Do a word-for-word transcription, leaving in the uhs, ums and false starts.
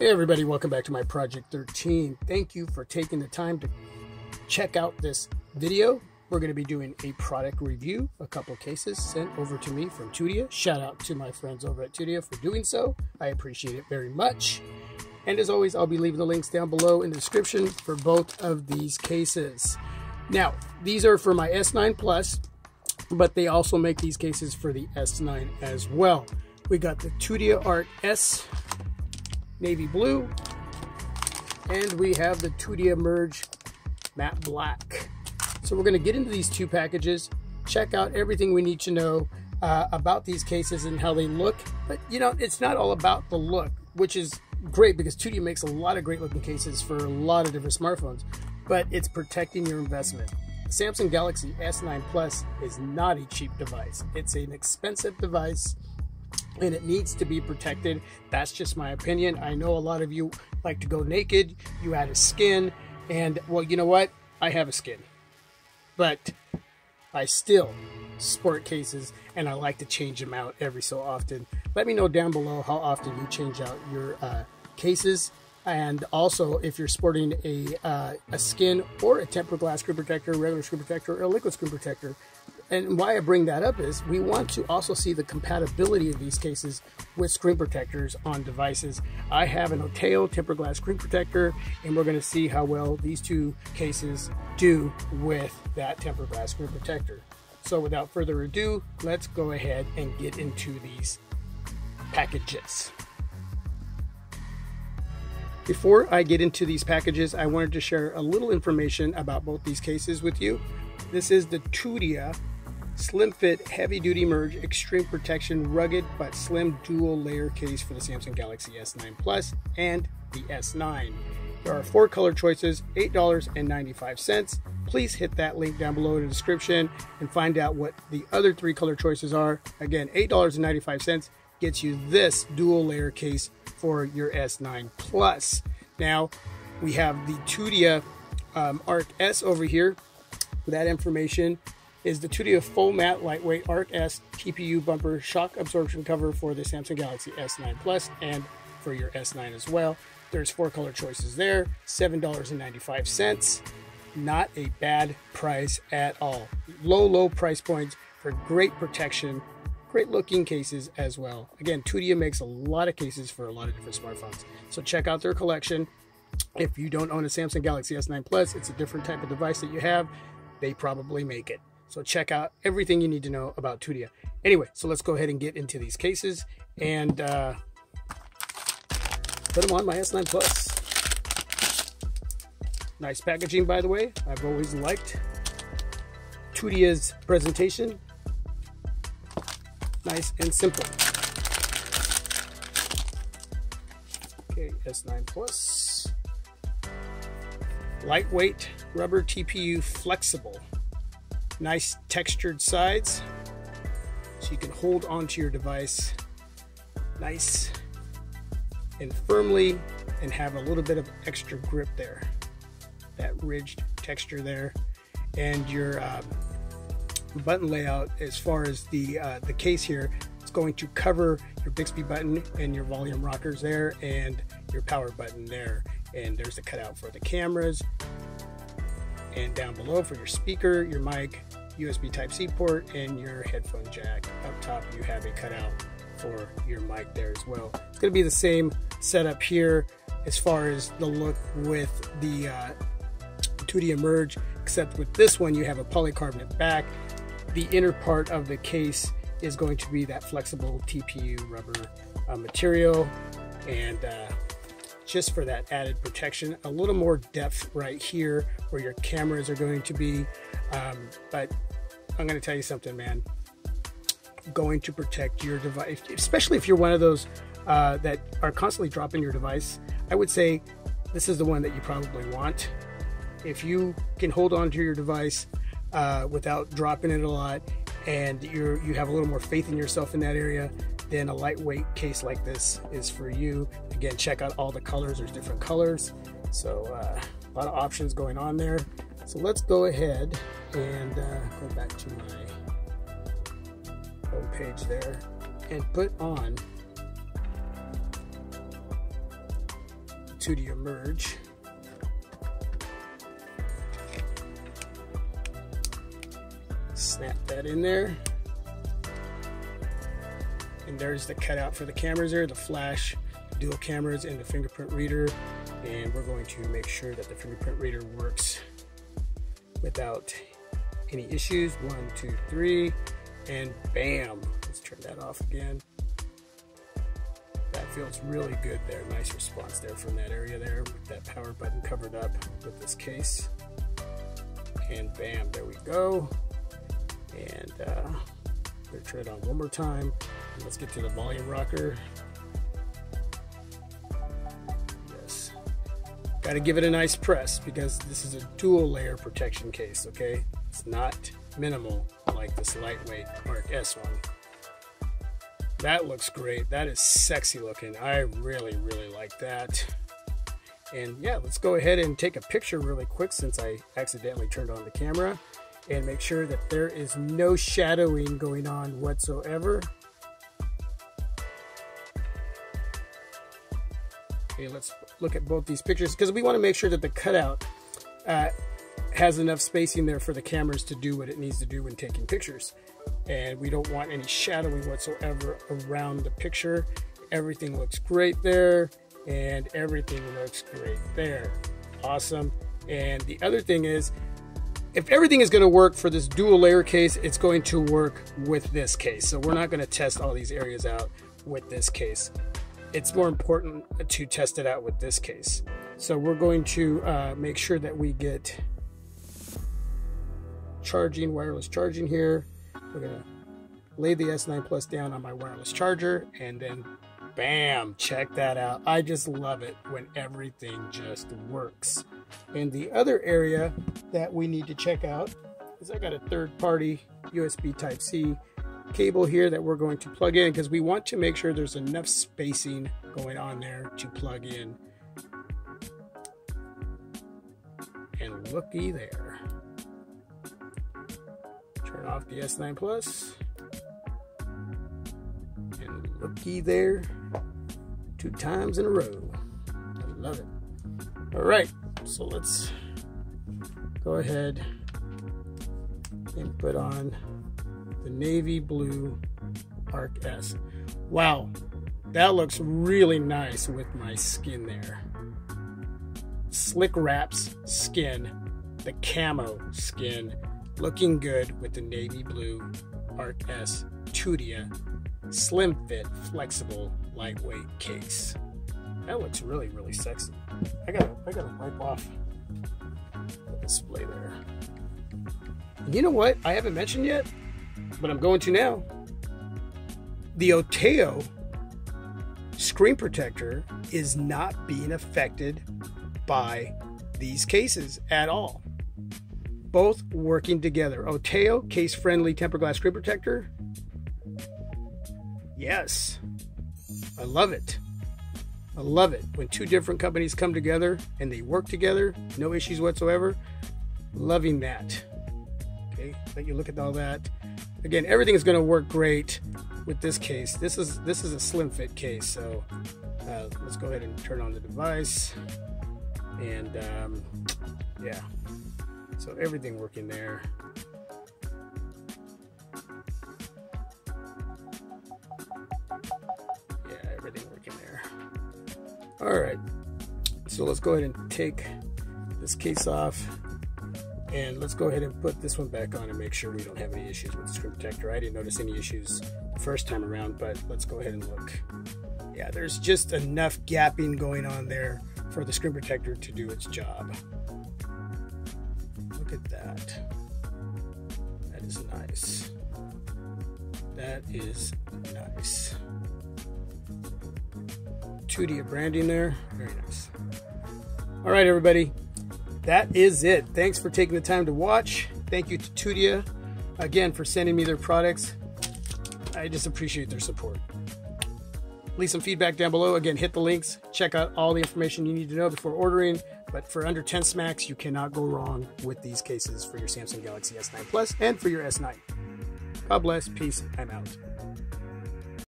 Hey everybody, welcome back to my Project thirteen. Thank you for taking the time to check out this video. We're going to be doing a product review, a couple cases sent over to me from Tudia. Shout out to my friends over at Tudia for doing so. I appreciate it very much. And as always, I'll be leaving the links down below in the description for both of these cases. Now, these are for my S nine Plus, but they also make these cases for the S nine as well. We got the TUDIA Arch-S Navy Blue, and we have the TUDIA Merge Matte Black. So we're going to get into these two packages, check out everything we need to know uh, about these cases and how they look. But you know, it's not all about the look, which is great because Tudia makes a lot of great looking cases for a lot of different smartphones, but it's protecting your investment. The Samsung Galaxy S nine Plus is not a cheap device. It's an expensive device, and it needs to be protected. That's just my opinion. I know a lot of you like to go naked. You add a skin, and well, you know what? I have a skin, but I still sport cases, and I like to change them out every so often. Let me know down below how often you change out your uh, cases, and also if you're sporting a, uh, a skin or a tempered glass screen protector, a regular screen protector, or a liquid screen protector. And why I bring that up is we want to also see the compatibility of these cases with screen protectors on devices. I have an Oteo tempered glass screen protector, and we're going to see how well these two cases do with that tempered glass screen protector. So without further ado, let's go ahead and get into these packages. Before I get into these packages, I wanted to share a little information about both these cases with you. This is the Tudia Slim Fit Heavy Duty Merge Extreme Protection Rugged but Slim Dual Layer Case for the Samsung Galaxy S nine Plus and the S nine. There are four color choices, eight dollars and ninety-five cents. Please hit that link down below in the description and find out what the other three color choices are. Again, eight dollars and ninety-five cents gets you this dual layer case for your S nine Plus. Now, we have the Tudia um, Arch-S over here. That information is the Tudia Full Matte Lightweight Arch-S T P U Bumper Shock Absorption Cover for the Samsung Galaxy S nine Plus and for your S nine as well. There's four color choices there, seven dollars and ninety-five cents. Not a bad price at all. Low, low price points for great protection, great looking cases as well. Again, Tudia makes a lot of cases for a lot of different smartphones. So check out their collection. If you don't own a Samsung Galaxy S nine Plus, it's a different type of device that you have. They probably make it. So check out everything you need to know about Tudia. Anyway, so let's go ahead and get into these cases and uh, put them on my S nine Plus. Nice packaging, by the way. I've always liked Tudia's presentation. Nice and simple. Okay, S nine Plus. Lightweight rubber T P U flexible. Nice textured sides so you can hold onto your device nice and firmly and have a little bit of extra grip there. That ridged texture there. And your uh, button layout, as far as the, uh, the case here, it's going to cover your Bixby button and your volume rockers there and your power button there. And there's the cutout for the cameras, and down below for your speaker, your mic, U S B Type-C port, and your headphone jack. Up top you have a cutout for your mic there as well. It's going to be the same setup here as far as the look with the uh, Tudia Merge, except with this one you have a polycarbonate back. The inner part of the case is going to be that flexible T P U rubber uh, material, and uh, just for that added protection, a little more depth right here where your cameras are going to be. Um, but I'm going to tell you something, man, going to protect your device, especially if you're one of those uh, that are constantly dropping your device. I would say this is the one that you probably want. If you can hold on to your device uh, without dropping it a lot, and you're, you have a little more faith in yourself in that area, then a lightweight case like this is for you. Again, check out all the colors. There's different colors. So uh, a lot of options going on there. So let's go ahead and uh, go back to my home page there and put on TUDIA Merge. Snap that in there. And there's the cutout for the cameras there, the flash, dual cameras, and the fingerprint reader. And we're going to make sure that the fingerprint reader works without any issues. One, two, three, and bam. Let's turn that off again. That feels really good there. Nice response there from that area there with that power button covered up with this case. And bam, there we go. And uh, I'm gonna turn it on one more time. Let's get to the volume rocker. Yes. Gotta give it a nice press because this is a dual layer protection case, okay? It's not minimal like this lightweight Arch-S one. That looks great. That is sexy looking. I really, really like that. And yeah, let's go ahead and take a picture really quick since I accidentally turned on the camera and make sure that there is no shadowing going on whatsoever. Okay, let's look at both these pictures because we want to make sure that the cutout uh, has enough spacing there for the cameras to do what it needs to do when taking pictures. And we don't want any shadowing whatsoever around the picture. Everything looks great there, and everything looks great there. Awesome. And the other thing is, if everything is going to work for this dual layer case, it's going to work with this case. So we're not going to test all these areas out with this case. It's more important to test it out with this case. So we're going to uh, make sure that we get charging, wireless charging here. We're gonna lay the S nine Plus down on my wireless charger and then bam, check that out. I just love it when everything just works. And the other area that we need to check out is I got a third party U S B Type C cable here that we're going to plug in because we want to make sure there's enough spacing going on there to plug in. And looky there. Turn off the S nine Plus. And looky there. Two times in a row. I love it. All right, so let's go ahead and put on the navy blue Arch-S. Wow, that looks really nice with my skin there. Slick wraps skin, the camo skin, looking good with the navy blue Arch-S Tudia slim fit, flexible, lightweight case. That looks really, really sexy. I gotta, I gotta wipe off the display there. You know what I haven't mentioned yet? But I'm going to now. The Oteo screen protector is not being affected by these cases at all. Both working together. Oteo case-friendly tempered glass screen protector. Yes, I love it. I love it when two different companies come together and they work together, no issues whatsoever. Loving that. Okay, let you look at all that. Again, everything is going to work great with this case. This is this is a slim fit case, so uh, let's go ahead and turn on the device. And um, yeah, so everything working there. Yeah, everything working there. All right, so let's go ahead and take this case off. And let's go ahead and put this one back on and make sure we don't have any issues with the screen protector. I didn't notice any issues the first time around, but let's go ahead and look. Yeah, there's just enough gapping going on there for the screen protector to do its job. Look at that. That is nice. That is nice. Tudia branding there. Very nice. All right, everybody. That is it. Thanks for taking the time to watch. Thank you to Tudia again for sending me their products. I just appreciate their support. Leave some feedback down below. Again, hit the links. Check out all the information you need to know before ordering. But for under ten smacks, you cannot go wrong with these cases for your Samsung Galaxy S nine Plus and for your S nine. God bless. Peace. I'm out.